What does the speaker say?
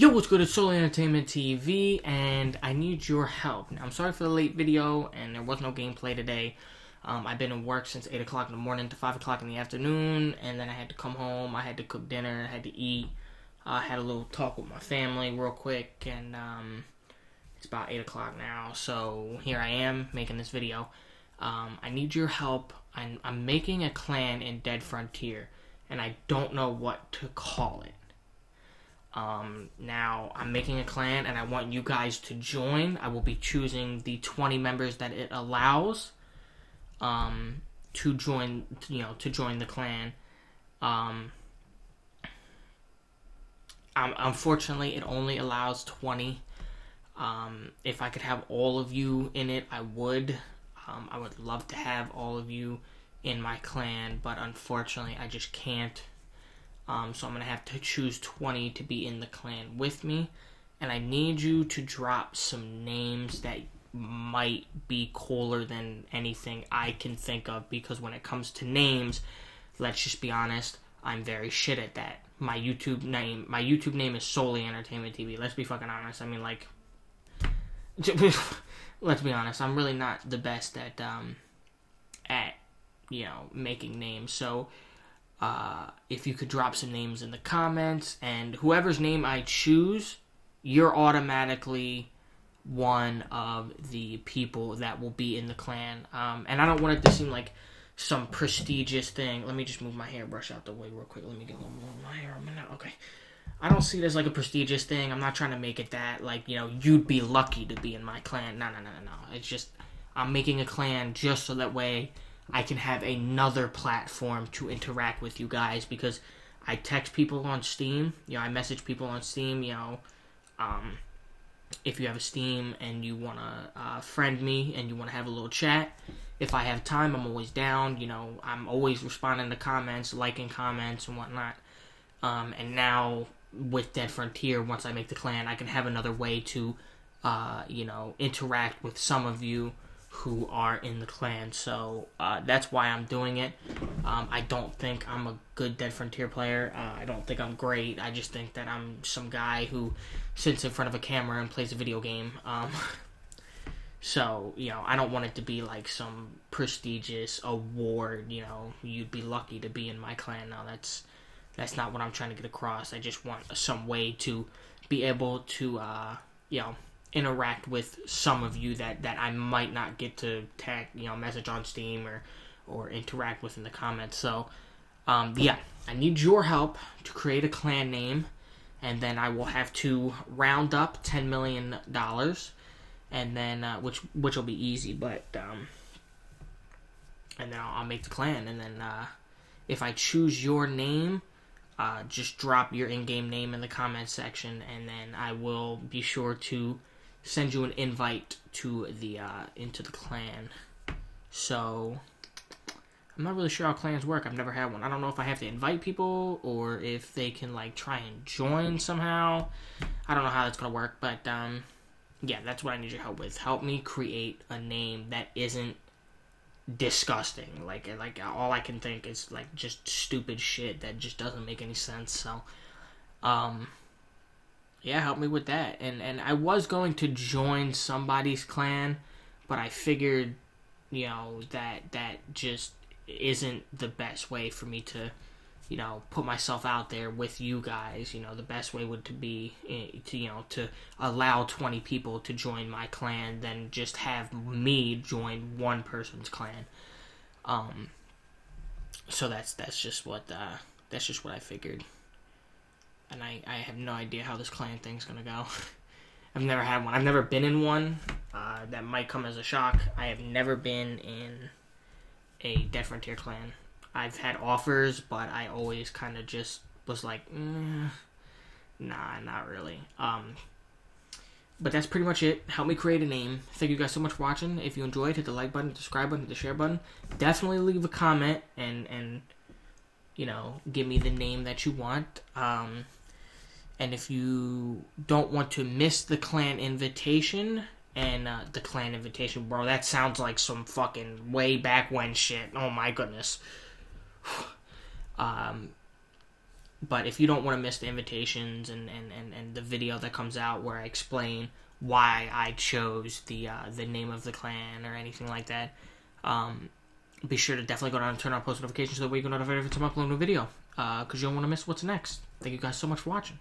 Yo, what's good? It's Soul Entertainment TV, and I need your help. Now, I'm sorry for the late video, and there was no gameplay today. I've been at work since 8 o'clock in the morning to 5 o'clock in the afternoon, and then I had to come home, I had to cook dinner, I had to eat. I had a little talk with my family real quick, and it's about 8 o'clock now, so here I am making this video. I need your help. I'm making a clan in Dead Frontier, and I don't know what to call it. Now I'm making a clan and I want you guys to join. I will be choosing the 20 members that it allows, to join, the clan. Unfortunately it only allows 20. If I could have all of you in it, I would. I would love to have all of you in my clan, but unfortunately I just can't. So I'm going to have to choose 20 to be in the clan with me. And I need you to drop some names that might be cooler than anything I can think of. Because when it comes to names, let's just be honest, I'm very shit at that. My YouTube name is solely Entertainment TV. Let's be fucking honest. I mean, like, let's be honest. I'm really not the best at, making names. So, if you could drop some names in the comments, and whoever's name I choose, you're automatically one of the people that will be in the clan. And I don't want it to seem like some prestigious thing. Let me just move my hairbrush out the way real quick. Let me get a little more of my hair. Okay. I don't see it as like a prestigious thing. I'm not trying to make it that, like, you'd be lucky to be in my clan. No. It's just, I'm making a clan just so that way I can have another platform to interact with you guys, because I text people on Steam, I message people on Steam, if you have a Steam and you want to friend me and you want to have a little chat, if I have time, I'm always down, I'm always responding to comments, liking comments and whatnot, and now with Dead Frontier, once I make the clan, I can have another way to, interact with some of you who are in the clan, so that's why I'm doing it. I don't think I'm a good Dead Frontier player. I don't think I'm great. I just think that I'm some guy who sits in front of a camera and plays a video game. So, I don't want it to be like some prestigious award, you'd be lucky to be in my clan. No, that's not what I'm trying to get across. I just want some way to be able to, interact with some of you that I might not get to tag, message on Steam or interact with in the comments. So, yeah, I need your help to create a clan name, and then I will have to round up $10 million, and then, which will be easy, but, and then I'll make the clan, and then, if I choose your name, just drop your in-game name in the comments section, and then I will be sure to send you an invite to the into the clan. So I'm not really sure how clans work. I've never had one. I don't know if I have to invite people or if they can like try and join somehow. I don't know how that's gonna work, but yeah, that's what I need your help with. Help me create a name that isn't disgusting. Like all I can think is like just stupid shit that just doesn't make any sense. So yeah, help me with that. And I was going to join somebody's clan, but I figured, that just isn't the best way for me to, put myself out there with you guys. The best way would to be, to allow 20 people to join my clan than just have me join one person's clan. So that's just what I figured. And I have no idea how this clan thing's gonna go. I've never had one. I've never been in one. That might come as a shock. I have never been in a Dead Frontier clan. I've had offers, but I always kind of just was like, nah, not really. But that's pretty much it. Help me create a name. Thank you guys so much for watching. If you enjoyed, hit the like button, subscribe button, the share button. Definitely leave a comment and give me the name that you want. And if you don't want to miss the clan invitation, and the clan invitation, bro, that sounds like some fucking way back when shit. Oh my goodness. But if you don't want to miss the invitations and the video that comes out where I explain why I chose the name of the clan or anything like that, be sure to definitely go down and turn on post notifications so that way you get notified every time I upload a new video, because you don't want to miss what's next. Thank you guys so much for watching.